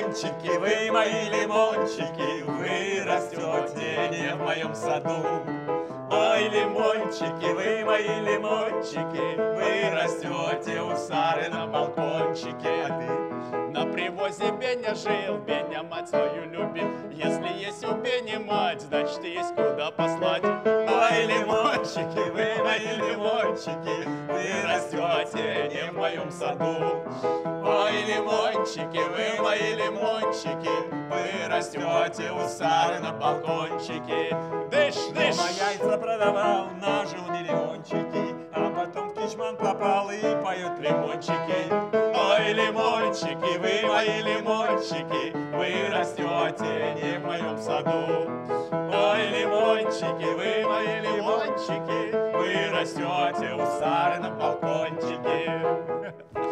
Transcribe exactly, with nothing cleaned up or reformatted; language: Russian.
лимончики, вы мои лимончики, вы растете не в моем саду. Ой, лимончики, вы мои лимончики, вы растете у Сары на балкончике. А ты на привозе Беня жил, Беня мать свою любит. Если есть у Бени мать, значит есть куда послать. Ой, лимончики, вы мои лимончики, вы растете не в моем саду. Ой, лимончики, вы мои лимончики, вы растете у Сары на балкончике. Дышь, дышь! Дома яйца продавал, нажил миллиончики, а потом кичман пропал и поют лимончики. Ой, лимончики, вы мои лимончики, вы растете не в моем саду. Ой, лимончики, вы мои лимончики, вы растете у Сары на балкончике.